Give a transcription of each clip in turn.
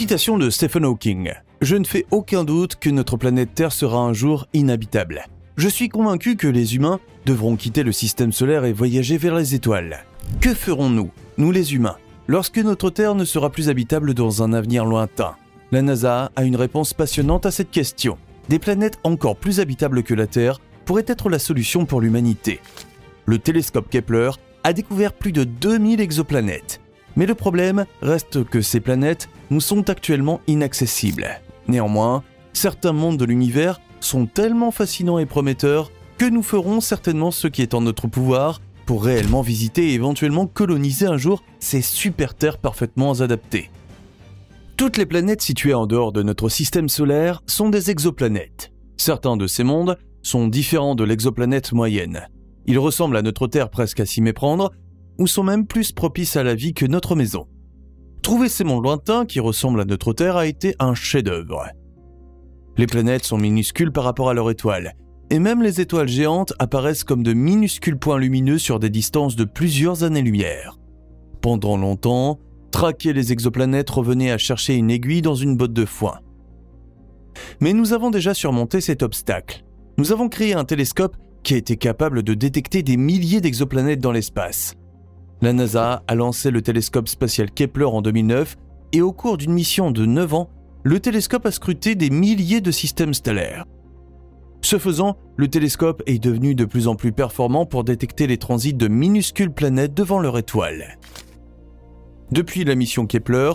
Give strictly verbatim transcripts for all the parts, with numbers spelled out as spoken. Citation de Stephen Hawking. « Je ne fais aucun doute que notre planète Terre sera un jour inhabitable. Je suis convaincu que les humains devront quitter le système solaire et voyager vers les étoiles. Que ferons-nous, nous les humains, lorsque notre Terre ne sera plus habitable dans un avenir lointain ?» La NASA a une réponse passionnante à cette question. Des planètes encore plus habitables que la Terre pourraient être la solution pour l'humanité. Le télescope Kepler a découvert plus de deux mille exoplanètes. Mais le problème reste que ces planètes nous sont actuellement inaccessibles. Néanmoins, certains mondes de l'univers sont tellement fascinants et prometteurs que nous ferons certainement ce qui est en notre pouvoir pour réellement visiter et éventuellement coloniser un jour ces super terres parfaitement adaptées. Toutes les planètes situées en dehors de notre système solaire sont des exoplanètes. Certains de ces mondes sont différents de l'exoplanète moyenne. Ils ressemblent à notre Terre presque à s'y méprendre, ou sont même plus propices à la vie que notre maison. Trouver ces mondes lointains qui ressemblent à notre Terre a été un chef-d'œuvre. Les planètes sont minuscules par rapport à leur étoile, et même les étoiles géantes apparaissent comme de minuscules points lumineux sur des distances de plusieurs années-lumière. Pendant longtemps, traquer les exoplanètes revenait à chercher une aiguille dans une botte de foin. Mais nous avons déjà surmonté cet obstacle. Nous avons créé un télescope qui a été capable de détecter des milliers d'exoplanètes dans l'espace. La NASA a lancé le télescope spatial Kepler en deux mille neuf et au cours d'une mission de neuf ans, le télescope a scruté des milliers de systèmes stellaires. Ce faisant, le télescope est devenu de plus en plus performant pour détecter les transits de minuscules planètes devant leur étoile. Depuis la mission Kepler,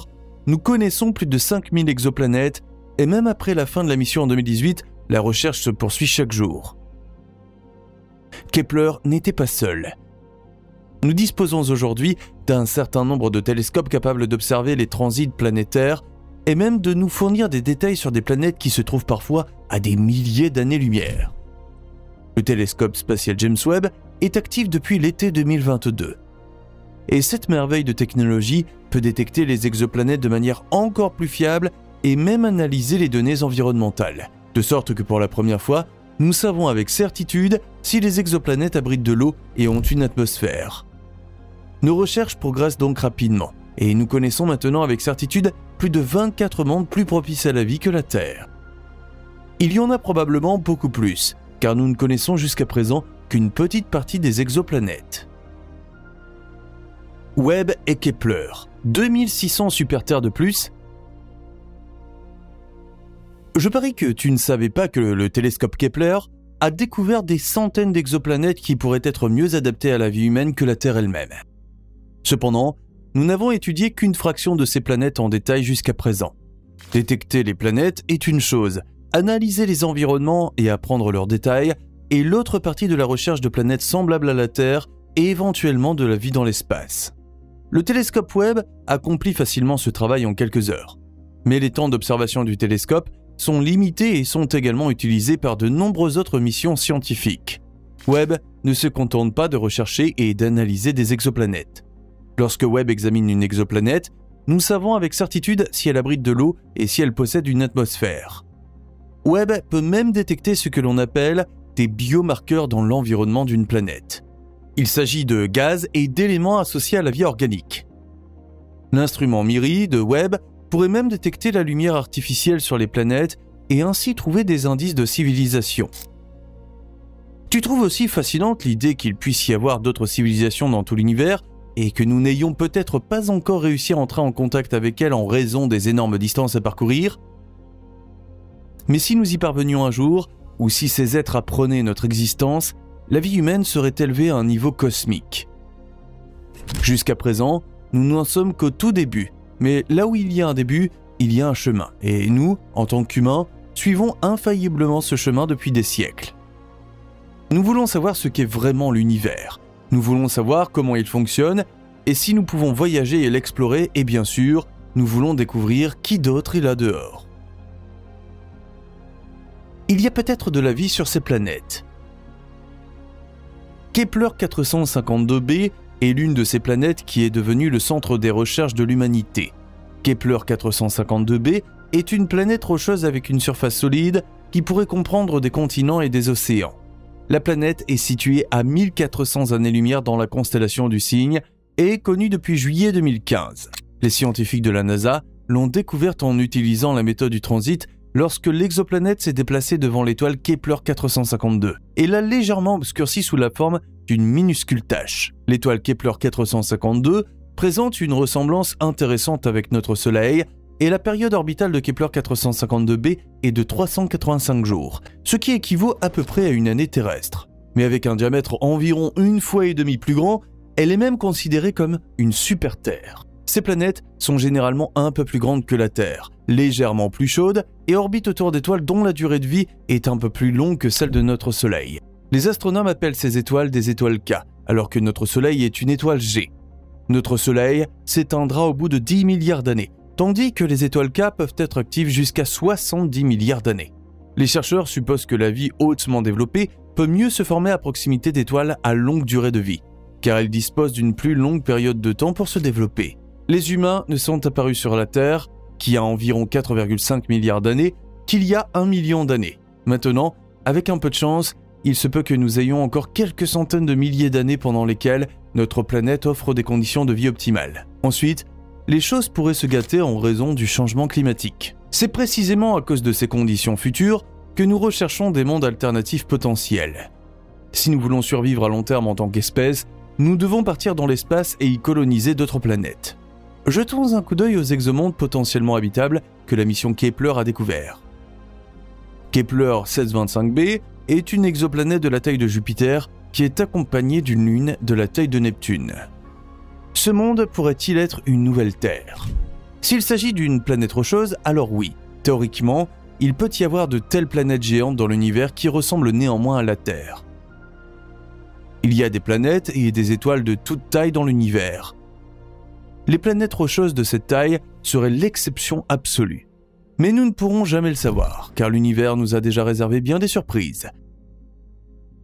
nous connaissons plus de cinq mille exoplanètes et même après la fin de la mission en deux mille dix-huit, la recherche se poursuit chaque jour. Kepler n'était pas seul. Nous disposons aujourd'hui d'un certain nombre de télescopes capables d'observer les transits planétaires et même de nous fournir des détails sur des planètes qui se trouvent parfois à des milliers d'années-lumière. Le télescope spatial James Webb est actif depuis l'été deux mille vingt-deux. Et cette merveille de technologie peut détecter les exoplanètes de manière encore plus fiable et même analyser les données environnementales. De sorte que pour la première fois, nous savons avec certitude si les exoplanètes abritent de l'eau et ont une atmosphère. Nos recherches progressent donc rapidement, et nous connaissons maintenant avec certitude plus de vingt-quatre mondes plus propices à la vie que la Terre. Il y en a probablement beaucoup plus, car nous ne connaissons jusqu'à présent qu'une petite partie des exoplanètes. Webb et Kepler, deux mille six cents super-terres de plus. Je parie que tu ne savais pas que le télescope Kepler a découvert des centaines d'exoplanètes qui pourraient être mieux adaptées à la vie humaine que la Terre elle-même. Cependant, nous n'avons étudié qu'une fraction de ces planètes en détail jusqu'à présent. Détecter les planètes est une chose, analyser les environnements et apprendre leurs détails est l'autre partie de la recherche de planètes semblables à la Terre et éventuellement de la vie dans l'espace. Le télescope Webb accomplit facilement ce travail en quelques heures. Mais les temps d'observation du télescope sont limités et sont également utilisés par de nombreuses autres missions scientifiques. Webb ne se contente pas de rechercher et d'analyser des exoplanètes. Lorsque Webb examine une exoplanète, nous savons avec certitude si elle abrite de l'eau et si elle possède une atmosphère. Webb peut même détecter ce que l'on appelle des biomarqueurs dans l'environnement d'une planète. Il s'agit de gaz et d'éléments associés à la vie organique. L'instrument MIRI de Webb pourrait même détecter la lumière artificielle sur les planètes et ainsi trouver des indices de civilisation. Tu trouves aussi fascinante l'idée qu'il puisse y avoir d'autres civilisations dans tout l'univers et que nous n'ayons peut-être pas encore réussi à entrer en contact avec elles en raison des énormes distances à parcourir? Mais si nous y parvenions un jour, ou si ces êtres apprenaient notre existence, la vie humaine serait élevée à un niveau cosmique. Jusqu'à présent, nous n'en sommes qu'au tout début, mais là où il y a un début, il y a un chemin, et nous, en tant qu'humains, suivons infailliblement ce chemin depuis des siècles. Nous voulons savoir ce qu'est vraiment l'univers, nous voulons savoir comment il fonctionne, et si nous pouvons voyager et l'explorer, et bien sûr, nous voulons découvrir qui d'autre est là dehors. Il y a peut-être de la vie sur ces planètes. Kepler quatre cent cinquante-deux b est l'une de ces planètes qui est devenue le centre des recherches de l'humanité. Kepler quatre cent cinquante-deux b est une planète rocheuse avec une surface solide qui pourrait comprendre des continents et des océans. La planète est située à mille quatre cents années-lumière dans la constellation du Cygne et est connue depuis juillet deux mille quinze. Les scientifiques de la NASA l'ont découverte en utilisant la méthode du transit lorsque l'exoplanète s'est déplacée devant l'étoile Kepler quatre cent cinquante-deux et l'a légèrement obscurcie sous la forme d'une minuscule tache. L'étoile Kepler quatre cent cinquante-deux présente une ressemblance intéressante avec notre Soleil et la période orbitale de Kepler quatre cent cinquante-deux b est de trois cent quatre-vingt-cinq jours, ce qui équivaut à peu près à une année terrestre. Mais avec un diamètre environ une fois et demie plus grand, elle est même considérée comme une super-Terre. Ces planètes sont généralement un peu plus grandes que la Terre, légèrement plus chaudes et orbitent autour d'étoiles dont la durée de vie est un peu plus longue que celle de notre Soleil. Les astronomes appellent ces étoiles des étoiles K, alors que notre Soleil est une étoile G. Notre Soleil s'éteindra au bout de dix milliards d'années, tandis que les étoiles K peuvent être actives jusqu'à soixante-dix milliards d'années. Les chercheurs supposent que la vie hautement développée peut mieux se former à proximité d'étoiles à longue durée de vie, car elles disposent d'une plus longue période de temps pour se développer. Les humains ne sont apparus sur la Terre, qui a environ quatre virgule cinq milliards d'années, qu'il y a un million d'années. Maintenant, avec un peu de chance, il se peut que nous ayons encore quelques centaines de milliers d'années pendant lesquelles notre planète offre des conditions de vie optimales. Ensuite, les choses pourraient se gâter en raison du changement climatique. C'est précisément à cause de ces conditions futures que nous recherchons des mondes alternatifs potentiels. Si nous voulons survivre à long terme en tant qu'espèce, nous devons partir dans l'espace et y coloniser d'autres planètes. Jetons un coup d'œil aux exomondes potentiellement habitables que la mission Kepler a découvert. Kepler seize cent vingt-cinq b est une exoplanète de la taille de Jupiter qui est accompagnée d'une lune de la taille de Neptune. Ce monde pourrait-il être une nouvelle Terre? S'il s'agit d'une planète rocheuse, alors oui. Théoriquement, il peut y avoir de telles planètes géantes dans l'univers qui ressemblent néanmoins à la Terre. Il y a des planètes et des étoiles de toute taille dans l'univers. Les planètes rocheuses de cette taille seraient l'exception absolue. Mais nous ne pourrons jamais le savoir, car l'univers nous a déjà réservé bien des surprises.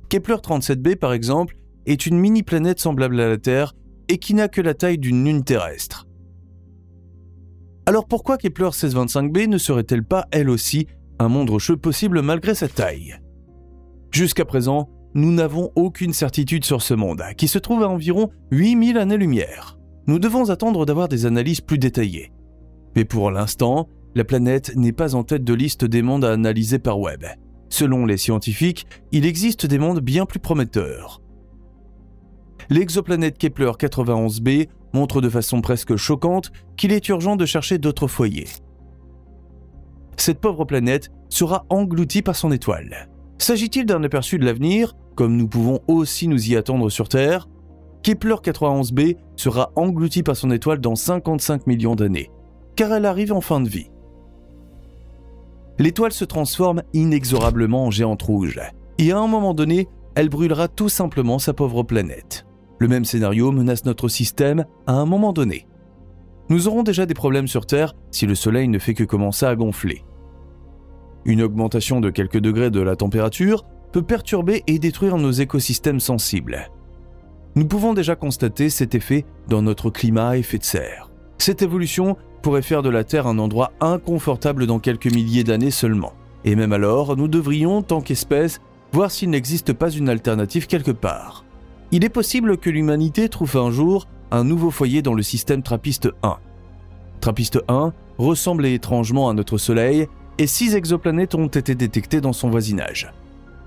Kepler trente-sept b, par exemple, est une mini-planète semblable à la Terre et qui n'a que la taille d'une lune terrestre. Alors pourquoi Kepler seize cent vingt-cinq b ne serait-elle pas, elle aussi, un monde rocheux possible malgré sa taille? Jusqu'à présent, nous n'avons aucune certitude sur ce monde, qui se trouve à environ huit mille années-lumière. Nous devons attendre d'avoir des analyses plus détaillées. Mais pour l'instant, la planète n'est pas en tête de liste des mondes à analyser par web. Selon les scientifiques, il existe des mondes bien plus prometteurs. L'exoplanète Kepler quatre-vingt-onze b montre de façon presque choquante qu'il est urgent de chercher d'autres foyers. Cette pauvre planète sera engloutie par son étoile. S'agit-il d'un aperçu de l'avenir, comme nous pouvons aussi nous y attendre sur Terre? Kepler quatre-vingt-onze b sera engloutie par son étoile dans cinquante-cinq millions d'années, car elle arrive en fin de vie. L'étoile se transforme inexorablement en géante rouge, et à un moment donné, elle brûlera tout simplement sa pauvre planète. Le même scénario menace notre système à un moment donné. Nous aurons déjà des problèmes sur Terre si le Soleil ne fait que commencer à gonfler. Une augmentation de quelques degrés de la température peut perturber et détruire nos écosystèmes sensibles. Nous pouvons déjà constater cet effet dans notre climat à effet de serre. Cette évolution pourrait faire de la Terre un endroit inconfortable dans quelques milliers d'années seulement. Et même alors, nous devrions, tant qu'espèce, voir s'il n'existe pas une alternative quelque part. Il est possible que l'humanité trouve un jour un nouveau foyer dans le système TRAPPIST un. TRAPPIST un ressemble étrangement à notre Soleil et six exoplanètes ont été détectées dans son voisinage.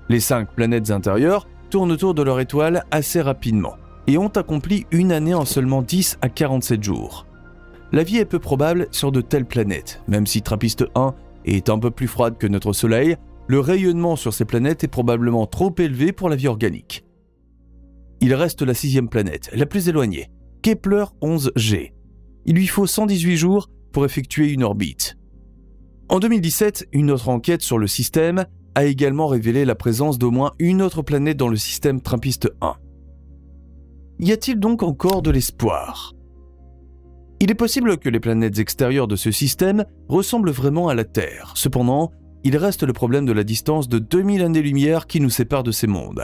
Les cinq planètes intérieures tournent autour de leur étoile assez rapidement et ont accompli une année en seulement dix à quarante-sept jours. La vie est peu probable sur de telles planètes. Même si TRAPPIST un est un peu plus froide que notre Soleil, le rayonnement sur ces planètes est probablement trop élevé pour la vie organique. Il reste la sixième planète, la plus éloignée, Kepler onze g. Il lui faut cent dix-huit jours pour effectuer une orbite. En deux mille dix-sept, une autre enquête sur le système a également révélé la présence d'au moins une autre planète dans le système TRAPPIST un. Y a-t-il donc encore de l'espoir? Il est possible que les planètes extérieures de ce système ressemblent vraiment à la Terre. Cependant, il reste le problème de la distance de deux mille années-lumière qui nous sépare de ces mondes.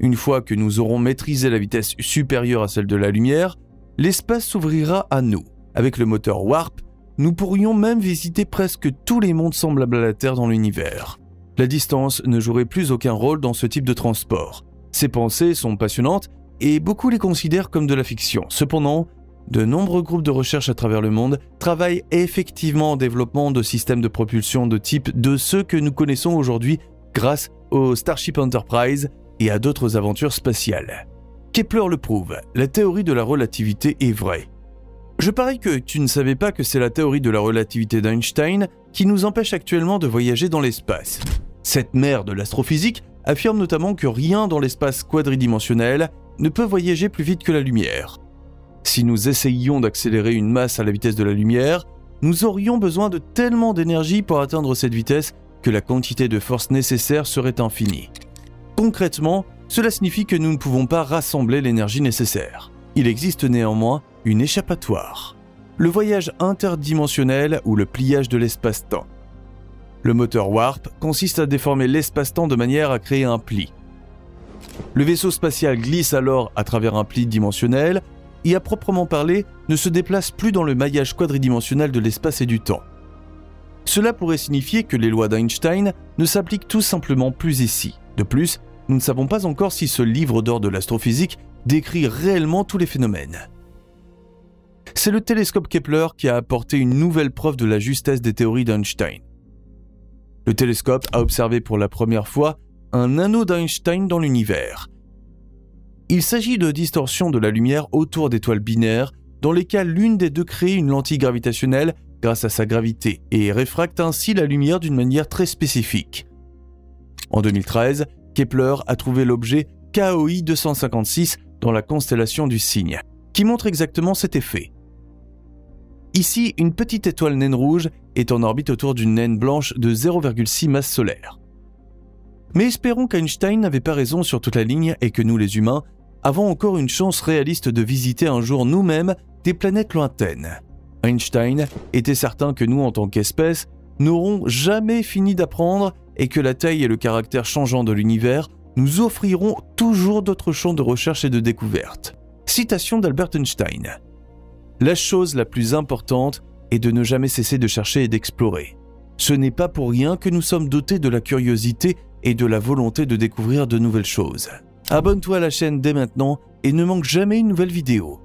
Une fois que nous aurons maîtrisé la vitesse supérieure à celle de la lumière, l'espace s'ouvrira à nous. Avec le moteur Warp, nous pourrions même visiter presque tous les mondes semblables à la Terre dans l'univers. La distance ne jouerait plus aucun rôle dans ce type de transport. Ces pensées sont passionnantes et beaucoup les considèrent comme de la fiction. Cependant, De nombreux groupes de recherche à travers le monde travaillent effectivement au développement de systèmes de propulsion de type de ceux que nous connaissons aujourd'hui grâce au Starship Enterprise et à d'autres aventures spatiales. Kepler le prouve, la théorie de la relativité est vraie. Je parie que tu ne savais pas que c'est la théorie de la relativité d'Einstein qui nous empêche actuellement de voyager dans l'espace. Cette mère de l'astrophysique affirme notamment que rien dans l'espace quadridimensionnel ne peut voyager plus vite que la lumière. Si nous essayions d'accélérer une masse à la vitesse de la lumière, nous aurions besoin de tellement d'énergie pour atteindre cette vitesse que la quantité de force nécessaire serait infinie. Concrètement, cela signifie que nous ne pouvons pas rassembler l'énergie nécessaire. Il existe néanmoins une échappatoire, le voyage interdimensionnel ou le pliage de l'espace-temps. Le moteur warp consiste à déformer l'espace-temps de manière à créer un pli. Le vaisseau spatial glisse alors à travers un pli dimensionnel et à proprement parler ne se déplace plus dans le maillage quadridimensionnel de l'espace et du temps. Cela pourrait signifier que les lois d'Einstein ne s'appliquent tout simplement plus ici. De plus, nous ne savons pas encore si ce livre d'or de l'astrophysique décrit réellement tous les phénomènes. C'est le télescope Kepler qui a apporté une nouvelle preuve de la justesse des théories d'Einstein. Le télescope a observé pour la première fois un anneau d'Einstein dans l'univers. Il s'agit de distorsions de la lumière autour d'étoiles binaires dans lesquelles l'une des deux crée une lentille gravitationnelle grâce à sa gravité et réfracte ainsi la lumière d'une manière très spécifique. En deux mille treize, Kepler a trouvé l'objet K O I deux cent cinquante-six dans la constellation du Cygne, qui montre exactement cet effet. Ici, une petite étoile naine rouge est en orbite autour d'une naine blanche de zéro virgule six masse solaire. Mais espérons qu'Einstein n'avait pas raison sur toute la ligne et que nous les humains avons encore une chance réaliste de visiter un jour nous-mêmes des planètes lointaines. Einstein était certain que nous, en tant qu'espèce, n'aurons jamais fini d'apprendre et que la taille et le caractère changeant de l'univers nous offriront toujours d'autres champs de recherche et de découverte. Citation d'Albert Einstein. La chose la plus importante est de ne jamais cesser de chercher et d'explorer. Ce n'est pas pour rien que nous sommes dotés de la curiosité et de la volonté de découvrir de nouvelles choses. Abonne-toi à la chaîne dès maintenant et ne manque jamais une nouvelle vidéo.